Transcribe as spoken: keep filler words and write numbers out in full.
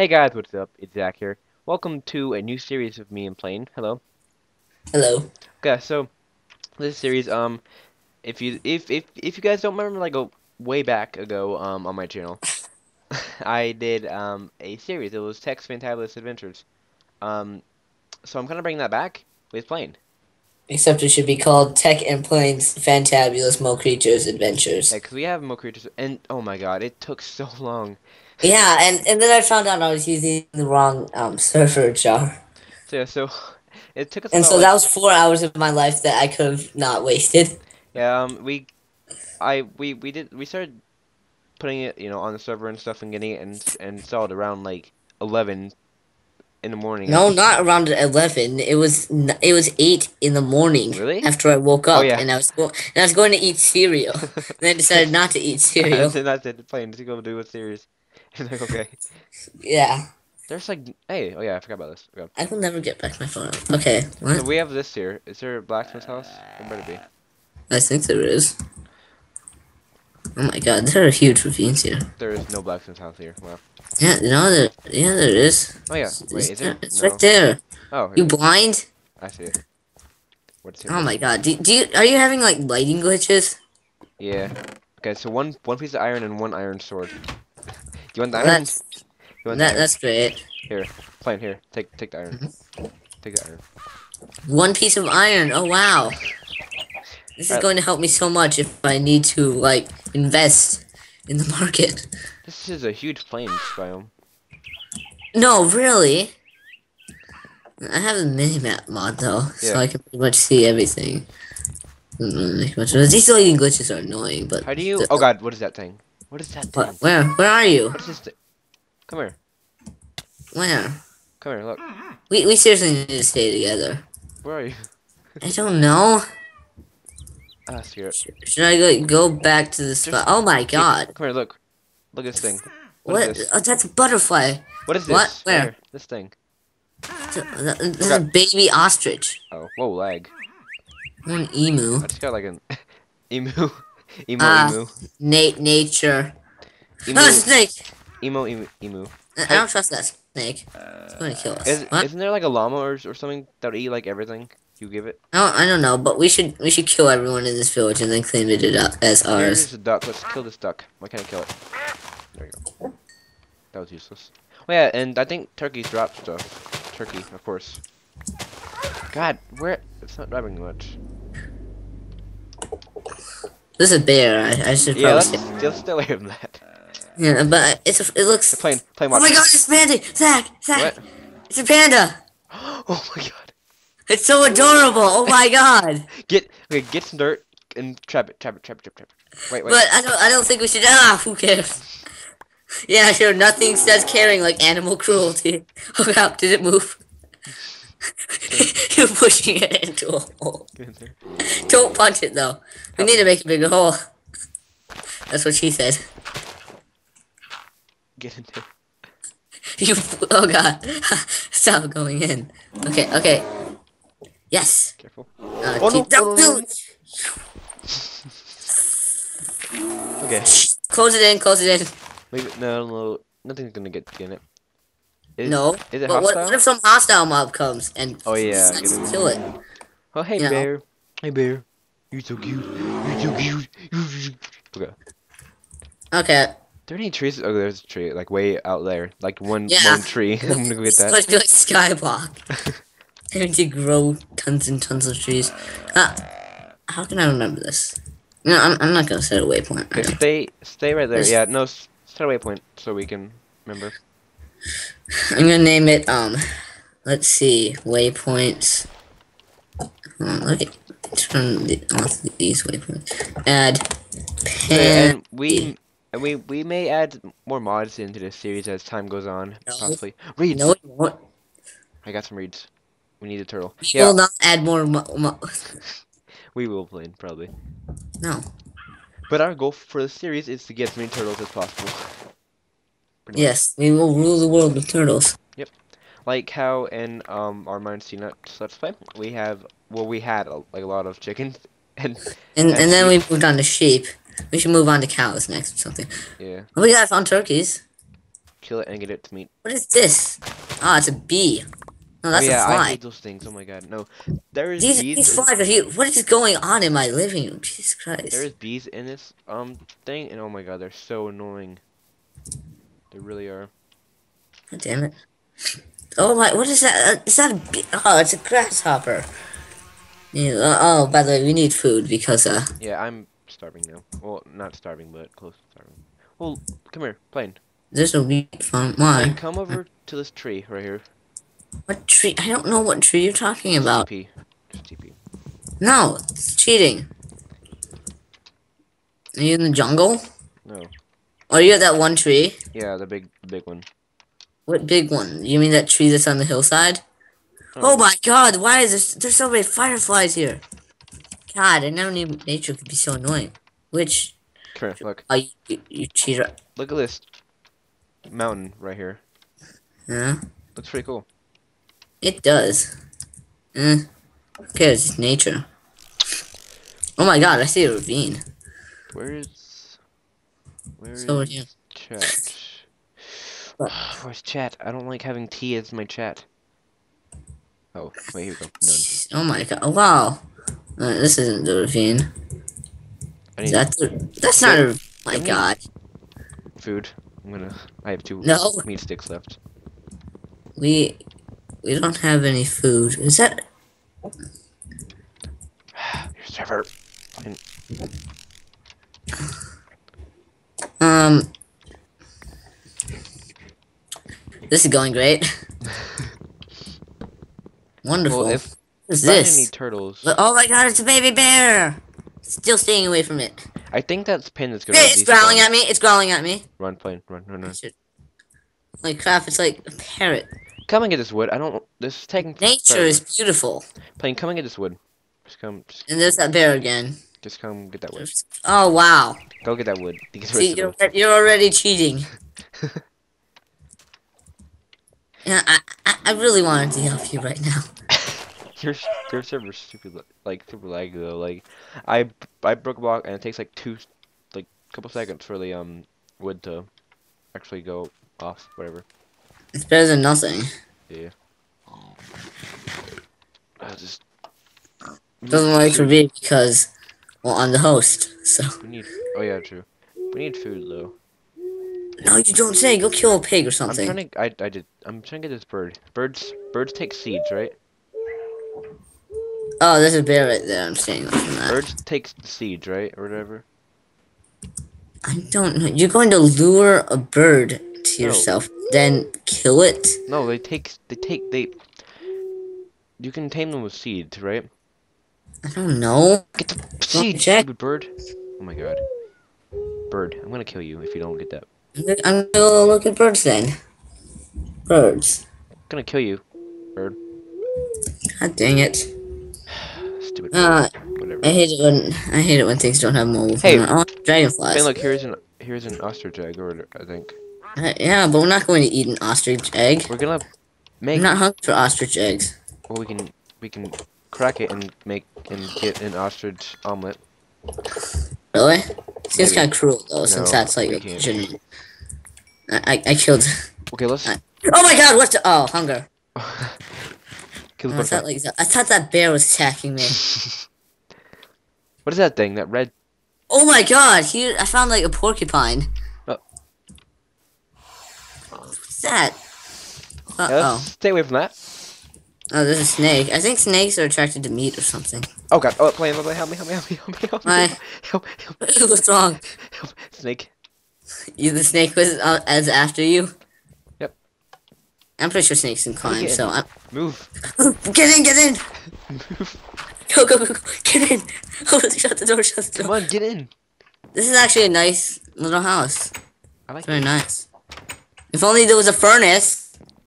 Hey guys, what's up? It's Zach here. Welcome to a new series of me and Plane. Hello. Hello. Okay, so this series, um, if you if if if you guys don't remember, like a way back ago, um, on my channel, I did um a series. It was Tech and Plane's Fantabulous Adventures. Um, so I'm kind of bringing that back with Plane. Except it should be called Tech and Plane's Fantabulous Mo Creatures Adventures. Yeah, because we have Mo Creatures, and oh my god, it took so long. Yeah, and, and then I found out I was using the wrong um, server jar. So, yeah, so it took us And so like, that was four hours of my life that I could have not wasted. Yeah, um, we, I, we, we did, we started putting it, you know, on the server and stuff and getting it and, and installed around like eleven in the morning. No, not around eleven. It was n it was eight in the morning. Really? After I woke up, oh, yeah. and I was and I was going to eat cereal. Then I decided not to eat cereal. That's it. That's it. Plane to go do with cereals. And like, okay. Yeah. There's like, hey, oh yeah, I forgot about this. Okay. I will never get back my phone. Okay. What? So we have this here. Is there a blacksmith's house? There better be. I think there is. Oh my god, there are huge ravines here. There is no blacksmith's house here. Wow. Yeah, no, there. Yeah, there is. Oh yeah. Wait, is, is there? It? It's no. Right there. Oh. Here. You blind? I see it. What's here? Oh my god, do do you are you having like lighting glitches? Yeah. Okay, so one one piece of iron and one iron sword. You want the iron? That's, you want that, the iron? That's great. Here, Plane, here. Take take the iron. Mm-hmm. Take the iron. One piece of iron. Oh, wow. This All is right. going to help me so much if I need to, like, invest in the market. This is a huge plains biome. No, really? I have a minimap mod, though, yeah. So I can pretty much see everything. These lighting glitches are annoying, but... How do you... Oh, God, what is that thing? What is that thing? What, where? Where are you? What is this thing? Come here. Where? Come here, look. We, we seriously need to stay together. Where are you? I don't know. Ah, screw it. Should I go, go back to the spot? There's, oh my god. Hey, come here, look. Look at this thing. What, what? Is this? Oh, that's a butterfly. What is this? What? Where? Here, this thing. That's a, that's got... a baby ostrich. Oh, whoa, lag. An emu. I just got like an emu. Emo, uh, emu. Nate, nature. Emo, oh, snake. Emo, emu, emu. I, I don't trust that snake. Uh, it's going to kill us. Is, isn't there like a llama or, or something that would eat like everything you give it? No, I don't know, but we should we should kill everyone in this village and then claim it up as ours. Here's a duck. Let's kill this duck. Why can't I kill it? There you go. That was useless. Oh yeah, and I think turkeys drop stuff. Turkey, of course. God, where? It's not dropping much. This is a bear. I, I should yeah, probably. Yeah, let's, let's stay away from that. Yeah, but it's a, it looks. Plane, plane. Oh my god, it's a panda! Zach, Zach, what? It's a panda! Oh my god! It's so adorable! Oh my god! Get okay, get some dirt and trap it, trap it, trap it, trap it. Wait, wait. But I don't, I don't think we should. Ah, who cares? Yeah, sure. Nothing says caring like animal cruelty. Oh god, did it move? You're pushing it into a hole. Don't punch it though. We need to make a bigger hole. That's what she said. Get in there. You. Oh god. Stop going in. Okay. Okay. Yes. Careful. Uh, oh, keep no. Down. Okay. Close it in. Close it in. Leave it. No. No. Nothing's gonna get in it. Is, no, is it but what, what if some hostile mob comes and oh yeah, kill it? Oh hey you bear, know? Hey bear, you're so cute, you're so cute. Okay. Okay. There any trees? Oh, there's a tree like way out there, like one yeah. one tree. I'm gonna go get that. Let's do like skyblock. They need to grow tons and tons of trees. Ah, how can I remember this? No, I'm I'm not gonna set a waypoint. Okay, stay stay right there. There's... Yeah, no, set a waypoint so we can remember. I'm gonna name it, um, let's see, waypoints. Oh, let me turn the, off these waypoints. Add. Yeah, and we and we we may add more mods into this series as time goes on, no. Possibly. Reeds. No, it won't. I got some reeds. We need a turtle. We yeah. will not add more mo mo We will, Plane, probably. No. But our goal for the series is to get as many turtles as possible. Yes, we will rule the world with turtles. Yep, like how in um our Minecraft Let's Play, we have well we had a, like a lot of chickens and and, and, and then we moved on to sheep. We should move on to cows next or something. Yeah. Oh my god, I found turkeys. kill it and get it to meat. What is this? Ah, oh, it's a bee. No, that's oh, yeah, a fly. I hate those things. Oh my god, no. There is these, bees. These flies are huge. What is going on in my living room? Jesus Christ. There is bees in this um thing, and oh my god, they're so annoying. They really are. Oh, damn it. Oh my, what is that? Is that a bee? Oh, it's a grasshopper. Yeah, uh, oh, by the way, we need food because, uh... yeah, I'm starving now. Well, not starving, but close to starving. Well, come here, Plane. There's a wheat farm. Why? Plane, come over to this tree right here. What tree? I don't know what tree you're talking about. T P. Just T P. No, it's cheating. Are you in the jungle? No. Oh, you at that one tree? Yeah, the big, big one. What big one? You mean that tree that's on the hillside? Oh, oh my god, why is there there's so many fireflies here? God, I never knew nature could be so annoying. Which... Come here, look. Oh, you, you, you cheater. Look at this mountain right here. Huh? Looks pretty cool. It does. Eh. Who cares? It's nature. Oh my god, I see a ravine. Where is... Where so is... Here. Chat? Where's chat? I don't like having tea as my chat. Oh, wait, here we go. None. Oh my god, oh, wow. Uh, this isn't the ravine. That's, a, that's not a... my god. Food. I'm gonna... I have two no. meat sticks left. We... We don't have any food. Is that... Your server. Um... This is going great. Wonderful. Well, if what is this? Any turtles. Oh my god, it's a baby bear! Still staying away from it. I think that's Pin that's gonna hey, It's growling spawns. at me, it's growling at me. Run, Plane, run, run, run. Holy crap, it's like a parrot. Come and get this wood. I don't this is taking Nature sorry. is beautiful. Plane, come and get this wood. Just come just, And there's that bear again. Just come get that wood. Oh wow. Go get that wood. See, you're, you're already cheating. Yeah, I, I I really wanted to help you right now. your your server's stupid, like super laggy though. Like, I I broke a block and it takes like two, like couple seconds for the um wood to actually go off. Whatever. It's better than nothing. Yeah. I just doesn't like for me because well I'm the host, so. We need. Oh yeah, true. We need food though. No, you don't say. Go kill a pig or something. I'm trying to. I, I did. I'm trying to get this bird. Birds. Birds take seeds, right? Oh, there's a bear right there. I'm staying away from that. Birds take seeds, right, or whatever. I don't know. You're going to lure a bird to no. yourself, then kill it. No, they take. They take. They. You can tame them with seeds, right? I don't know. Get the seeds, stupid bird. Oh my god. Bird, I'm gonna kill you if you don't get that. I'm gonna look at birds then. Birds. I'm gonna kill you, bird. God dang it. Stupid. Uh, Whatever. I hate it when I hate it when things don't have mobile. Hey, I want dragonflies. Hey, look, here's an here's an ostrich egg, or I think. Uh, yeah, but we're not going to eat an ostrich egg. We're gonna make. I'm not hungry for ostrich eggs. Well, we can we can crack it and make and get an ostrich omelet. Really? Seems kind of cruel though, no, since that's like a shouldn't. I, I I killed. Okay, let's. I... Oh my god! What's the... oh hunger? Kill the oh, I thought like I thought that bear was attacking me. What is that thing? That red? Oh my god! Here I found like a porcupine. Oh. What's that? Uh oh. Yeah, stay away from that. Oh, there's a snake. I think snakes are attracted to meat or something. Oh god! Oh, Plane! Help me! Help me! Help me! Help me! Help me! Help me. Help, help. What's wrong? Help. Snake. You the snake was uh, as after you. Yep. I'm pretty sure snakes can climb, so I'm. Move. Get in! Get in! Move. Go! Go! Go! Go. Get in! Oh, shut the door! Shut the door! Come on! Get in! This is actually a nice little house. I like it's very it. nice. If only there was a furnace.